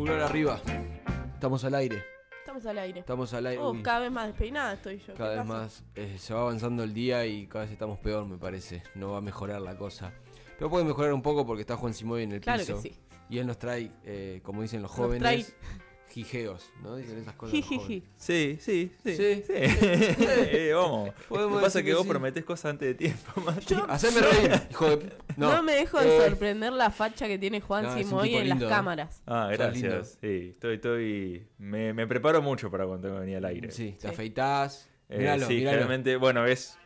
Pulgar arriba. Estamos al aire. Estamos al aire. Estamos al aire. Cada vez más despeinada estoy yo. Cada vez más se va avanzando el día y cada vez estamos peor, me parece. No va a mejorar la cosa. Pero puede mejorar un poco porque está Juan Simoy en el piso. Claro que sí. Y él nos trae, como dicen los jóvenes, jijeos, ¿no? Dicen esas cosas. Sí, sí, sí. Sí, sí. Vamos. Lo que pasa es que vos prometés cosas antes de tiempo, Mati. Haceme reír, hijo de... No, no me dejo de sorprender la facha que tiene Juan Simoy en las cámaras. Ah, gracias. Sí, estoy... Me preparo mucho para cuando venía al aire. Sí, te afeitás. Miralo, sí, claramente, bueno, es...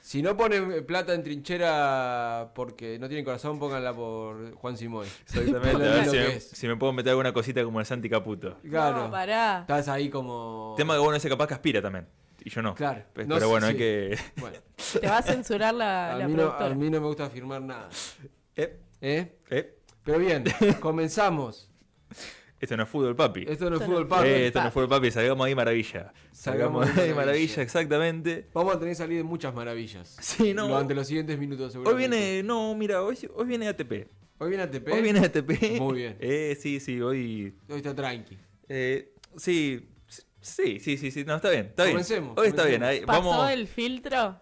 Si no ponen plata en Trinchera porque no tienen corazón, pónganla por Juan Simoy. Exactamente. A ver si me puedo meter alguna cosita como el Santi Caputo. Claro. No, pará. Estás ahí como... Tema que bueno, ese capaz que aspira también. Y yo no. Claro. Pero no, bueno, sí, hay que... Bueno. Te va a censurar la productora. A mí no me gusta firmar nada. Pero bien, comenzamos. Esto no es fútbol, papi. Esto no es fútbol, papi. Esto no es fútbol, papi. Salgamos ahí, maravilla. Salgamos ahí, maravilla, exactamente. Vamos a tener que salir de muchas maravillas. Sí, no. Durante los siguientes minutos, seguramente. Hoy viene, no, mira, hoy viene ATP. ¿Hoy viene ATP? Hoy viene ATP. Muy bien. Sí, sí, hoy... Hoy está tranqui. Sí. No, está bien, está bien. Comencemos. Hoy está bien. Ahí, ¿pasó el filtro?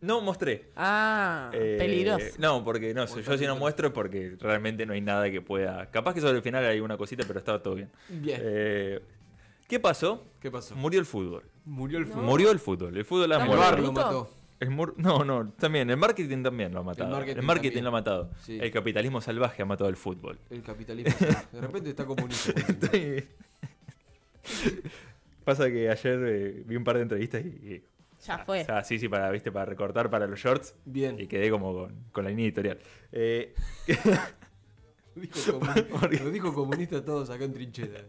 No mostré. Ah, peligroso. No, porque no, yo si no muestro es porque realmente no hay nada que pueda... Capaz que sobre el final hay una cosita, pero estaba todo bien. Bien. ¿Qué pasó? ¿Qué pasó? Murió el fútbol. Murió el fútbol. No. Murió el fútbol. El fútbol ha muerto. El bar lo mató. No, también. El marketing también lo ha matado. El marketing lo ha matado. Sí. El capitalismo salvaje ha matado el fútbol. El capitalismo salvaje. De repente está comunista. Pasa que ayer vi un par de entrevistas y ya fue. O sea, sí, para recortar para los shorts. Bien. Y quedé como con la línea editorial. Lo dijo comunista todos acá en Trinchera.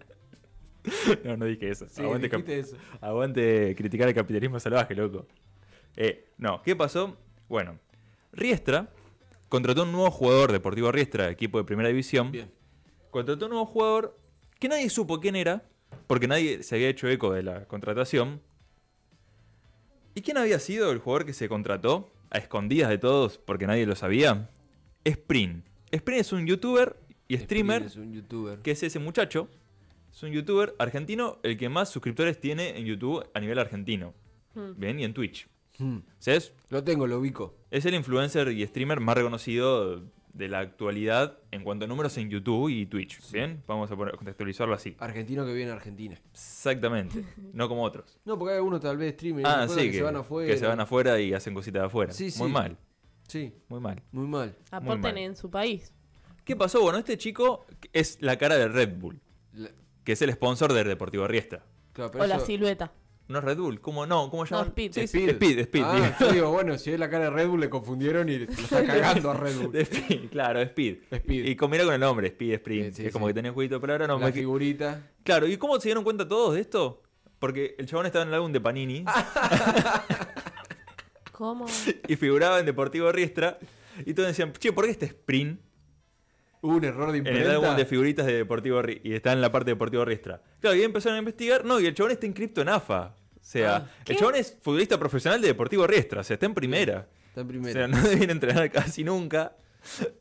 No dije eso. Sí, aguante eso. Aguante criticar el capitalismo salvaje, loco. No, ¿qué pasó? Bueno, Riestra contrató un nuevo jugador, Deportivo Riestra, equipo de primera división. Bien. Contrató un nuevo jugador que nadie supo quién era, porque nadie se había hecho eco de la contratación. ¿Y quién había sido el jugador que se contrató a escondidas de todos porque nadie lo sabía? Sprint. Sprint es un youtuber y streamer. Es un youtuber. Que es ese muchacho. Es un youtuber argentino, el que más suscriptores tiene en YouTube a nivel argentino. Bien, y en Twitch. ¿Sabes? Lo ubico. Es el influencer y streamer más reconocido de la actualidad en cuanto a números en YouTube y Twitch. Sí. ¿Bien? Vamos a contextualizarlo así. Argentino que vive en Argentina. Exactamente. No como otros. No, porque hay algunos tal vez streamers que se van afuera. Que se van afuera y hacen cositas de afuera. Sí, muy mal. Sí. Muy mal. Muy mal. Aporten en su país. ¿Qué pasó? Bueno, este chico es la cara de Red Bull. Que es el sponsor del Deportivo Riestra. Claro, o la silueta. No es Red Bull, ¿cómo no? ¿Cómo llaman? No, Speed. Ah, yo digo, bueno, si es la cara de Red Bull le confundieron y le está cagando a Red Bull. Speed, claro, Speed. Y combina con el nombre, Speed, Sprint. Sí, es como que tenés jueguito de palabras. No, la figurita. Claro, ¿y cómo se dieron cuenta todos de esto? Porque el chabón estaba en el álbum de Panini. ¿Cómo? Y figuraba en Deportivo Riestra. Y todos decían, che, ¿por qué este Sprint? Hubo un error de imprenta. En el álbum de figuritas de Deportivo Riestra. Y está en la parte de Deportivo Riestra. Claro, y empezaron a investigar. No, y el chabón está inscripto en AFA. O sea, el chabón es futbolista profesional de Deportivo Riestra. O sea, está en primera. Está en primera. O sea, no debiera entrenar casi nunca.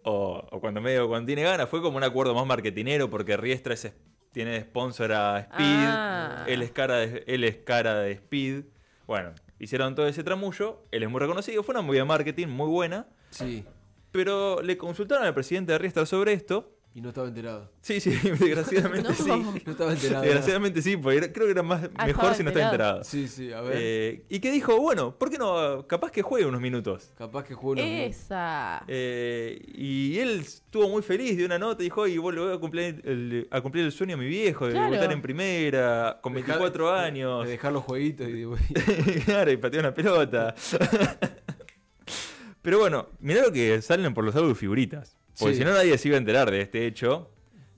O cuando tiene ganas. Fue como un acuerdo más marketinero porque Riestra tiene sponsor a Speed. Él es cara de Speed. Bueno, hicieron todo ese tramullo. Él es muy reconocido. Fue una movida de marketing muy buena. Sí. Pero le consultaron al presidente de Riestra sobre esto. Y no estaba enterado. Sí, desgraciadamente no. Sí. No estaba enterado. Desgraciadamente sí, porque creo que era mejor si no estaba enterado. Sí, a ver. Y que dijo, bueno, ¿por qué no? Capaz que juegue unos minutos. Esa. Y él estuvo muy feliz, dio una nota y dijo, y vos lo voy a cumplir el sueño de mi viejo, de debutar en primera, con 24 años. De dejar los jueguitos. Claro, y patear una pelota. Pero bueno, mirá lo que salen por los álbumes de figuritas. Porque si no nadie se iba a enterar de este hecho.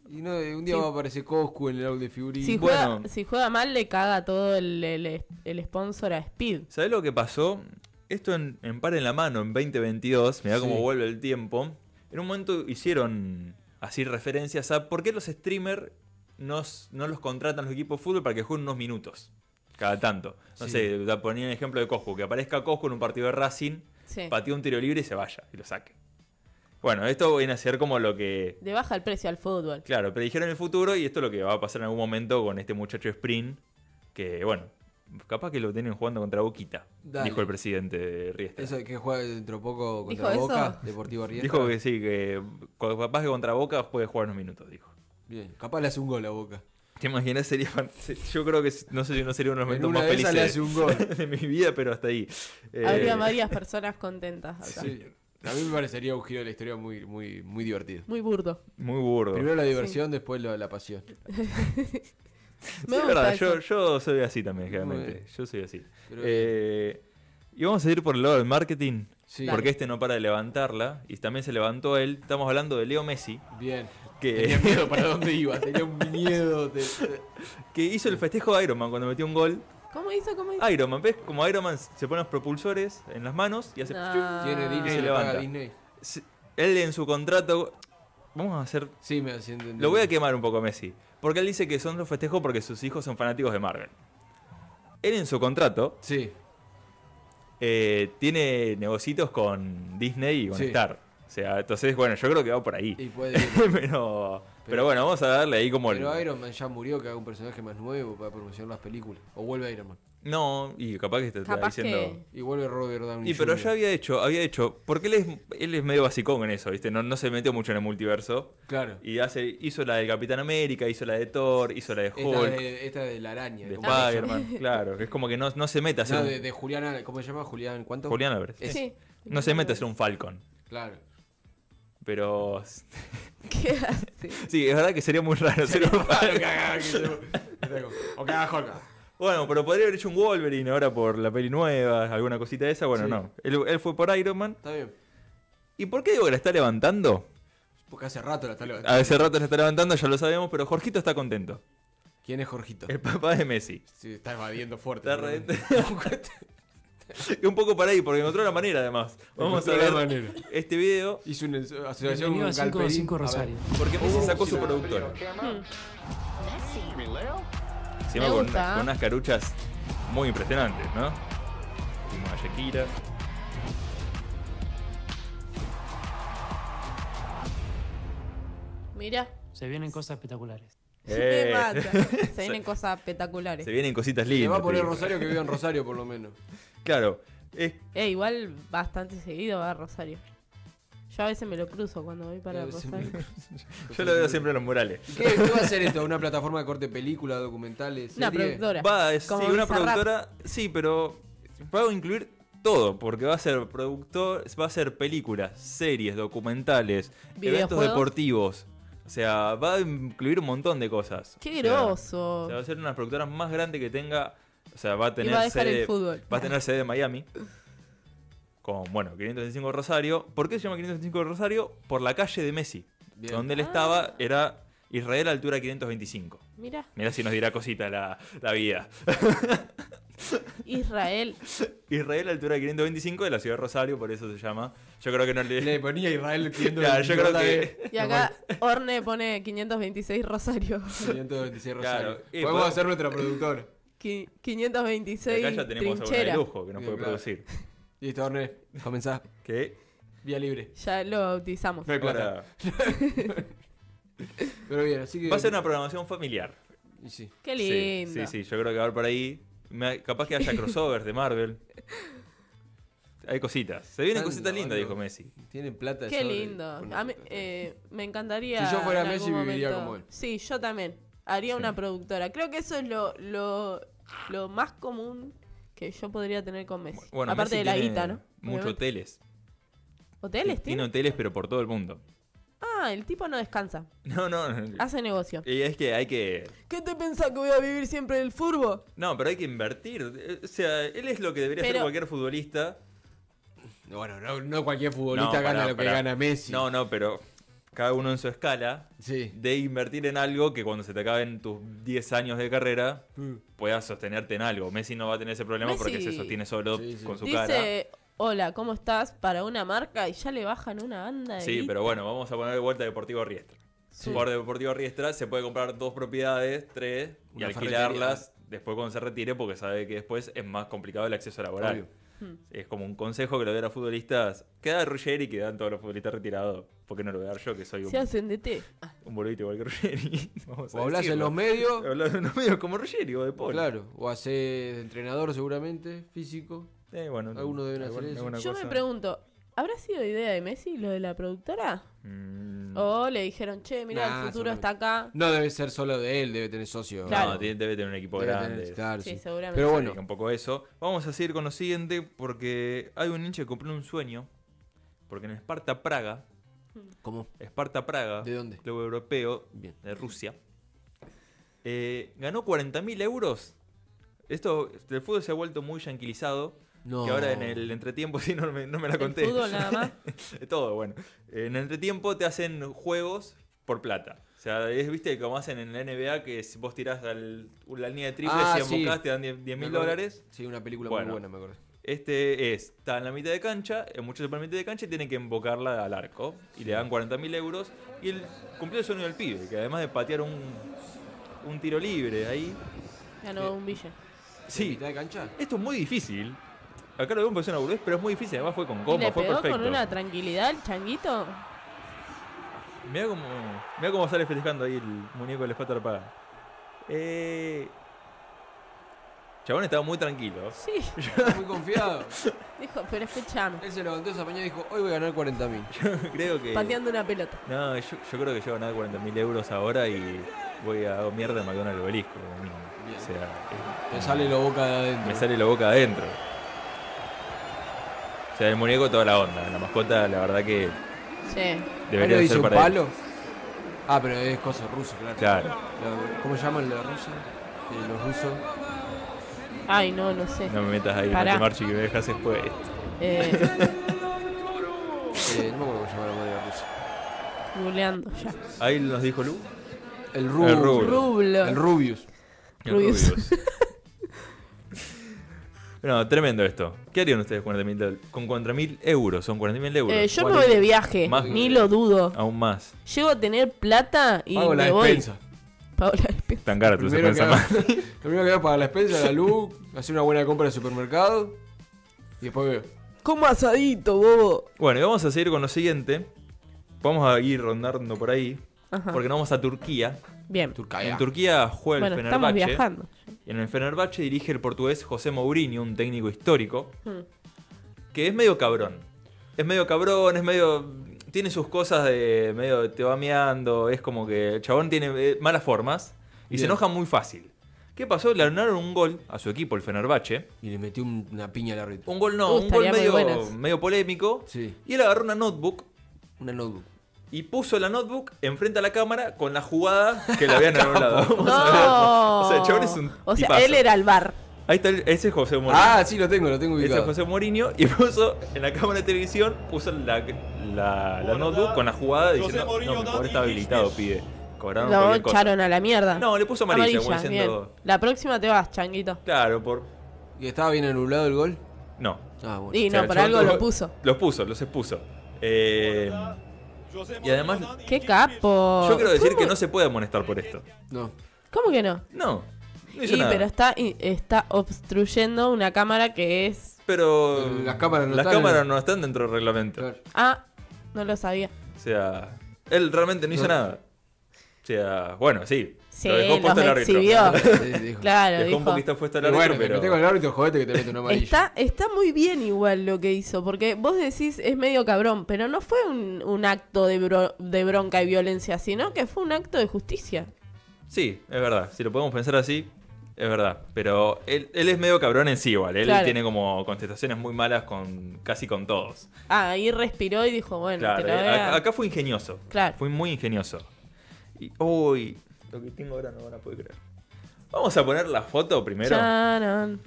Y no, un día va a aparecer Coscu en el álbum de figuritas. Si juega mal le caga todo el sponsor a Speed. ¿Sabés lo que pasó? Esto en Par en la Mano, en 2022, mirá cómo vuelve el tiempo. En un momento hicieron así referencias a por qué los streamers no los contratan los equipos de fútbol para que jueguen unos minutos. Cada tanto. No sé, ponían el ejemplo de Coscu. Que aparezca Coscu en un partido de Racing. Pateó un tiro libre y se vaya, y lo saque. Bueno, esto viene a ser como lo que... Le baja el precio al fútbol. Claro, predijeron el futuro y esto es lo que va a pasar en algún momento con este muchacho Sprint, que, bueno, capaz que lo tienen jugando contra Boquita, dale, dijo el presidente de Riestra. ¿Eso que juega dentro poco contra Boca, eso? Deportivo Riestra. Dijo que sí, que capaz que contra Boca puede jugar unos minutos, dijo. Bien, capaz le hace un gol a Boca. ¿Te imaginas? Sería, yo creo que no sé si no sería uno de los momentos más felices le hace un gol de mi vida, pero hasta ahí. Habría varias personas contentas acá. Sí. A mí me parecería un giro de la historia muy divertido. Muy burdo. Muy burdo. Primero la diversión, sí, después la pasión. Me gusta, verdad, yo soy así también, generalmente. Yo soy así. Y vamos a ir por el lado del marketing, sí, porque este no para de levantarla. Y también se levantó él. Estamos hablando de Leo Messi. Bien. Que... Tenía miedo para dónde iba. Tenía un miedo. Que hizo el festejo de Iron Man cuando metió un gol. ¿Cómo hizo? Iron Man, ¿ves? Como Iron Man se pone los propulsores en las manos y hace... No. Tiene Disney, se levanta. Disney. Él en su contrato... Vamos a hacer... Sí, me hace entender. Lo voy a quemar un poco a Messi. Porque él dice que son los festejos porque sus hijos son fanáticos de Marvel. Él en su contrato... Sí. Tiene negocitos con Disney y con, sí, Star. O sea, entonces, bueno, yo creo que va por ahí. Y puede ir. Pero bueno, vamos a darle ahí como... Pero Iron Man ya murió, que haga un personaje más nuevo para promocionar las películas. O vuelve Iron Man. No, y capaz que te está diciendo... Que... Y vuelve Robert Downey Jr. Pero ya había hecho... Porque él es medio basicón en eso, ¿viste? No se metió mucho en el multiverso. Claro. Y hizo la de Capitán América, hizo la de Thor, hizo la de Hulk. Esta de la araña. De Spiderman, claro. Es como que no se mete a hacer... No, de Julián... ¿Cómo se llama? Julián... ¿Cuánto? Julián Álvarez. Sí. No se mete a hacer un Falcon. Claro. Pero... ¿Qué hace? Sí, es verdad que sería muy raro hacer un Falcon. O que haga Hulk. Bueno, pero podría haber hecho un Wolverine ahora por la peli nueva, alguna cosita de esa. Bueno, sí, no. Él fue por Iron Man. Está bien. ¿Y por qué digo que la está levantando? Porque hace rato la está levantando. Hace rato la está levantando, ya lo sabemos, pero Jorgito está contento. ¿Quién es Jorgito? El papá de Messi. Sí, está evadiendo fuerte. Está un poco para ahí, porque encontró la manera además. Vamos a ver este video. Hizo una asociación con 525 Rosario. Porque Messi sacó su productora. Con unas caruchas muy impresionantes, ¿no? Como a Shakira. Mira. Se vienen cosas espectaculares. Se vienen cosas espectaculares. Se vienen cositas lindas. Le va a poner Rosario, que vive en Rosario por lo menos. Claro. Igual bastante seguido va a Rosario. Yo a veces me lo cruzo cuando voy para Rosario. Yo lo veo siempre en los murales. ¿Qué va a ser esto? ¿Una plataforma de corte películas, documentales, series? Una productora. Una productora, sí, pero va a incluir todo, porque va a ser productor, va a ser películas, series, documentales, eventos deportivos. O sea, va a incluir un montón de cosas. ¡Qué groso! O sea, va a ser una productora más grande que tenga. O sea, va a tener sede de Miami. Con, bueno, 525 Rosario. ¿Por qué se llama 525 Rosario? Por la calle de Messi. Bien. Donde él estaba era Israel, altura 525. Mirá si nos dirá cosita la vida. Israel, altura 525 de la ciudad de Rosario, por eso se llama. Yo creo que no le ponía Israel 525. Claro, yo creo que... Y acá Orne pone 526 Rosario. 526 Rosario. Claro. Podemos hacer nuestra productora. 526 Trinchera. Acá ya tenemos algo de lujo que nos puede producir. Listo, Orne, comenzá. ¿Qué? Vía libre. Ya lo bautizamos. No hay plata. Pero bien, así que... Va a ser una programación familiar. Sí. Qué lindo. Sí, yo creo que va a haber por ahí. Capaz que haya crossovers de Marvel. Hay cositas. Se vienen cositas lindas, dijo Messi. Tienen plata. Qué lindo. Me encantaría... Si yo fuera Messi, viviría como él. Sí, yo también. Haría una productora. Creo que eso es lo más común que yo podría tener con Messi. Bueno, aparte Messi de la guita, ¿no? Muchos hoteles. ¿Hoteles? Tiene hoteles, pero por todo el mundo. Ah, el tipo no descansa. No. Hace negocio. Y es que hay que... ¿Qué te pensás que voy a vivir siempre del fútbol? No, pero hay que invertir. O sea, él es lo que debería hacer cualquier futbolista. Bueno, no cualquier futbolista gana lo que gana Messi. No, pero... Cada uno en su escala, sí, de invertir en algo que cuando se te acaben tus 10 años de carrera, puedas sostenerte en algo. Messi no va a tener ese problema porque se sostiene solo con su cara. Dice, hola, ¿cómo estás? Para una marca y ya le bajan una banda de guita. Pero bueno, vamos a poner de vuelta Deportivo Riestra. Sí. Por Deportivo Riestra se puede comprar 2 propiedades, 3, y alquilarlas después cuando se retire, porque sabe que después es más complicado el acceso laboral. Obvio. Es como un consejo que le doy a los futbolistas. Queda Ruggeri, que dan todos los futbolistas retirados. ¿Por qué no lo voy a dar yo, que soy un... Se hacen de té. Un boludito igual que Ruggeri. O hablas en los medios. Hablas en los medios como Ruggeri o de Polo. Claro, o haces entrenador seguramente, físico. Bueno, algunos deben hacer eso. Yo me pregunto, ¿habrá sido idea de Messi lo de la productora? O le dijeron, che, mirá, el futuro está acá. No debe ser solo de él, debe tener socios. Claro. No, debe tener un equipo grande. Star, sí, seguramente. Pero bueno, un poco eso. Vamos a seguir con lo siguiente, porque hay un hincha que compró un sueño. Porque en Sparta Praga. ¿Cómo? Sparta Praga. ¿De dónde? Club europeo. Bien. De Rusia. Ganó 40.000 euros. Esto, el fútbol se ha vuelto muy yanquilizado. No. Que ahora en el entretiempo, sí, no me la conté. Fútbol nada más. Todo, bueno. En el entretiempo te hacen juegos por plata. O sea, es, viste, como hacen en la NBA, que si vos tirás la línea de triples y embocás, te dan 10.000 dólares. Sí, una película muy buena, me acuerdo. Este está en la mitad de cancha, muchos se mitad de cancha y tienen que embocarla al arco. Y le dan 40.000 euros. Y cumplió el sueño del pibe, que además de patear un tiro libre ahí. Ganó un billete. Sí. ¿Mitad de cancha? Esto es muy difícil. Acá lo veo un poco una burbuja, pero es muy difícil. Además fue con goma, fue perfecto. ¿Con una tranquilidad el changuito? Mirá cómo sale festejando ahí el muñeco del Sparta Praga. Chabón estaba muy tranquilo. Sí. Muy confiado. Dijo, pero escuchame. Él se levantó esa mañana y dijo, hoy voy a ganar 40.000. Yo creo que... Pateando una pelota. No, yo creo que yo voy a ganar 40.000 euros ahora y voy a hacer mierda en McDonald's obelisco. O sea... Te sale la boca de adentro. Me sale la boca de adentro. O sea, el muñeco toda la onda. La mascota, la verdad que... Sí. Debería de ser para palo. Él. Ah, pero es cosa rusa, claro. Claro. ¿Cómo llaman la rusa? Los rusos. Ay, no sé. No me metas ahí, Pará. No te marches, que me dejas después. No me acuerdo cómo llamar a la madre rusa. Googleando ya. Ahí nos dijo Lu. El Rubius. El Rubius. No, tremendo esto. ¿Qué harían ustedes con 40.000 euros? Son 40.000 euros. Yo me voy de viaje, más, ni lo dudo. Aún más. Llego a tener plata y pago la despensa. Pago la despensa. Tan cara tu despensa más. Lo primero que hago es pagar la despensa, la luz, hacer una buena compra de supermercado y después veo. Como asadito, bobo. Bueno, y vamos a seguir con lo siguiente. Vamos a ir rondando por ahí. Ajá. Porque nos vamos a Turquía. Bien. En Turquía juega el Fenerbahçe. Estamos viajando. En el Fenerbahçe dirige el portugués José Mourinho, un técnico histórico, que es medio cabrón. Tiene sus cosas de medio te va meando, es como que el chabón tiene malas formas y se enoja muy fácil. ¿Qué pasó? Le ganaron un gol a su equipo, el Fenerbahçe. Y le metió una piña al árbitro. Un gol medio polémico. Sí. Y él agarró una notebook. Y puso la notebook enfrente a la cámara con la jugada que le habían anulado. O sea, el chabón es un tipazo. Él era el VAR. Ahí está, ese es José Mourinho. Ah, sí, lo tengo ubicado. Ese es José Mourinho y puso en la cámara de televisión, puso la notebook con la jugada diciendo, no, mi pobre está habilitado, pibe. Cobraron lo echaron a la mierda. No, le puso amarilla. Como diciendo, la próxima te vas, changuito. Claro, por... ¿Y estaba bien anulado el gol? No. Ah, bueno. Y no, por algo lo puso. Los expuso. Y además... ¡Qué capo! Yo quiero decir que no se puede amonestar por esto. No. ¿Cómo que no? No hizo nada. Pero está obstruyendo una cámara que es... Pero las cámaras no están dentro del reglamento. Claro. Ah, no lo sabía. O sea, él realmente no hizo nada. O sea, bueno, sí. Sí, lo dejó puesto al exhibió. Árbitro. Sí, claro, dejó un poquito puesto al árbitro. Bueno, pero tengo el árbitro, jodete que te mete una amarilla. Está muy bien igual lo que hizo, porque vos decís es medio cabrón, pero no fue un acto de bronca y violencia, sino que fue un acto de justicia. Sí, es verdad. Si lo podemos pensar así, es verdad. Pero él es medio cabrón en sí igual. Él tiene como contestaciones muy malas casi con todos. Ah, ahí respiró y dijo, bueno, claro, te lo voy a... Acá fue ingenioso. Claro. Fue muy ingenioso. Y uy, lo que tengo ahora no van a poder creer. Vamos a poner la foto primero. Juan,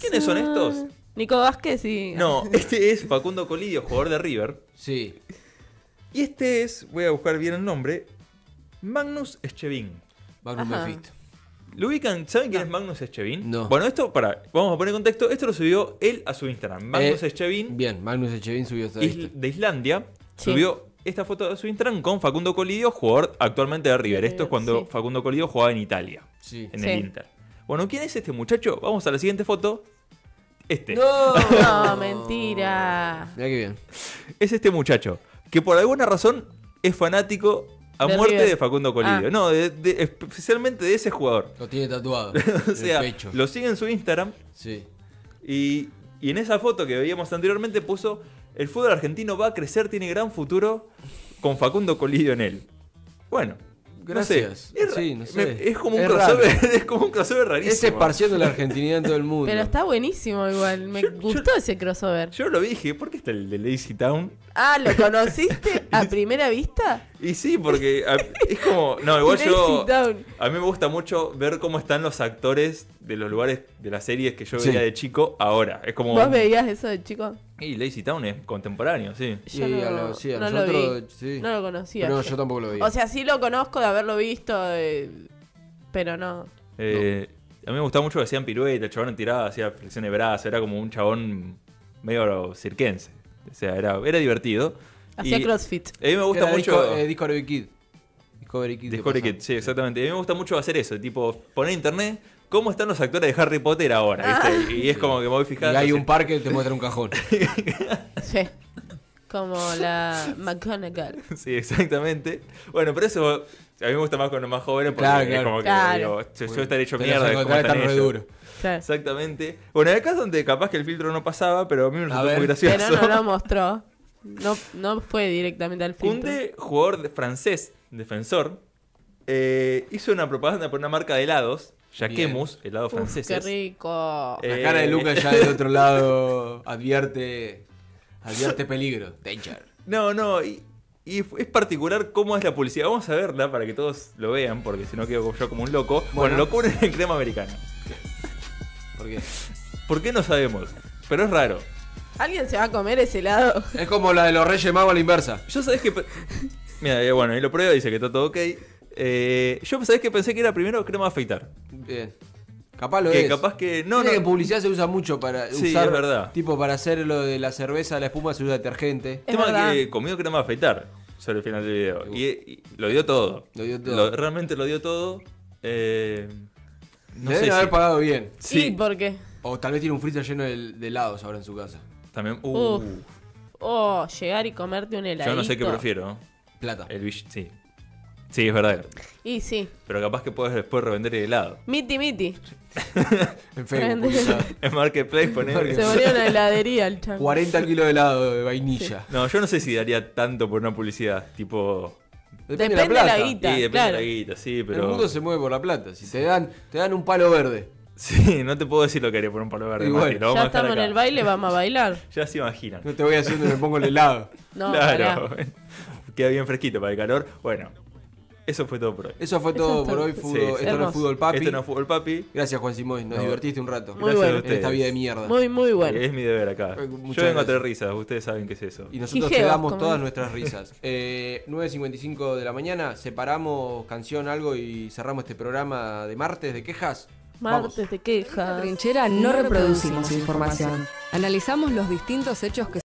¿quiénes son estos? Nico Vázquez y... No, este es Facundo Colidio, jugador de River. Sí. Y este es, voy a buscar bien el nombre, Magnús Scheving. Magnus Mephisto. ¿Lo ubican? ¿Saben quién es Magnús Scheving? No. Bueno, esto, vamos a poner contexto. Esto lo subió él a su Instagram. Magnús Scheving. Bien, Magnús Scheving subió esta de Islandia. Sí. Subió esta foto de su Instagram con Facundo Colidio, jugador actualmente de River. Esto es cuando Facundo Colidio jugaba en Italia, en el Inter. Bueno, ¿quién es este muchacho? Vamos a la siguiente foto. Este. No, no, mentira. Mirá qué bien. Es este muchacho que por alguna razón es fanático a de muerte River. De Facundo Colidio. Ah. No, especialmente de ese jugador. Lo tiene tatuado. O sea, el pecho. Lo sigue en su Instagram. Sí. Y en esa foto que veíamos anteriormente puso: el fútbol argentino va a crecer, tiene gran futuro con Facundo Colidio en él. Bueno. Gracias. No sé. Sí, no sé. Es como un crossover, es como un crossover rarísimo. Es esparciendo la argentinidad en todo el mundo. Pero está buenísimo igual. Me gustó ese crossover. Yo lo dije, ¿por qué está el de Lazy Town? Ah, ¿lo conociste a primera vista? Y sí, porque es como... No, igual yo... A mí me gusta mucho ver cómo están los actores de los lugares de las series que yo veía de chico ahora. Es como... ¿Vos veías eso de chico? Y Lazy Town es contemporáneo, sí. Yo no, sí, no nosotros, lo vi. Sí. No lo conocía. No, yo tampoco lo vi. O sea, sí lo conozco de haberlo visto, pero no. A mí me gustaba mucho que hacían pirueta, el chabón tiraba, hacía flexión de brazo, era como un chabón medio cirquense. O sea, era divertido. Hacía crossfit. A mí me gusta mucho... Discovery Kid. Discovery Kid, sí, exactamente. A mí me gusta mucho hacer eso, tipo poner internet... ¿Cómo están los actores de Harry Potter ahora? Ah. ¿Viste? Y es como que me voy fijando. Y hay un parque que te muestra un cajón. Sí. Como la McGonagall. Sí, exactamente. Bueno, pero eso a mí me gusta más con los más jóvenes porque es como que digo, yo estaré hecho mierda. Están re duro. Claro. Exactamente. Bueno, acá es donde capaz que el filtro no pasaba, pero a mí me resultó muy gracioso. Pero no lo mostró. No fue directamente al filtro. Koundé, jugador francés, defensor, hizo una propaganda por una marca de helados. Jaquemus, helado francés. ¡Qué rico! La cara de Lucas ya del otro lado advierte peligro. Danger. No, y es particular cómo es la publicidad. Vamos a verla para que todos lo vean, porque si no quedo yo como un loco. Bueno, lo cubren en crema americana. ¿Por qué? ¿Por qué no sabemos? Pero es raro. ¿Alguien se va a comer ese helado? Es como la de los Reyes Magos a la inversa. Yo sabés que... Mira, bueno, ahí lo pruebo, dice que está todo ok. Yo sabés que pensé que era primero crema a afeitar. Bien. Capaz lo que es. Capaz que no, no. Que en publicidad se usa mucho para usar, es verdad. Tipo para hacer lo de la cerveza, la espuma se usa detergente. El tema que comió crema a afeitar sobre el final del video. Y lo dio todo. Lo dio todo. Realmente lo dio todo. No deben sé haber pagado bien. Sí. ¿Y por qué? O tal vez tiene un freezer lleno de helados ahora en su casa. También. Oh, llegar y comerte un heladito. Yo no sé qué prefiero. Plata. Sí. Sí, es verdad. Y sí. Pero capaz que puedes después revender el helado. Miti. En Facebook. En Marketplace poner. Se volvió una heladería el chango. 40 kilos de helado de vainilla. Sí. No, yo no sé si daría tanto por una publicidad. Tipo. Depende de la guita. Sí, depende de la guita, sí, pero. El mundo se mueve por la plata. Si te dan un palo verde. Sí, no te puedo decir lo que haré por un palo verde. Igual. Martín, ya estamos en el baile, vamos a bailar. Ya se imaginan. No te voy haciendo que me pongo el helado. No, claro. Pará. Queda bien fresquito para el calor. Bueno. Eso fue todo por hoy. Eso fue todo por hoy. Esto no es Fútbol Papi. Esto no es Fútbol Papi. Gracias, Juan Simón. Nos divertiste un rato. Muy gracias a ustedes. En esta vida de mierda. Muy bueno. Es mi deber acá. Yo vengo a tener risas. Ustedes saben qué es eso. Y nosotros te damos todas nuestras risas. 9:55 de la mañana. Separamos canción, algo y cerramos este programa de martes de quejas. Martes de quejas. En Trinchera no reproducimos información. Analizamos los distintos hechos que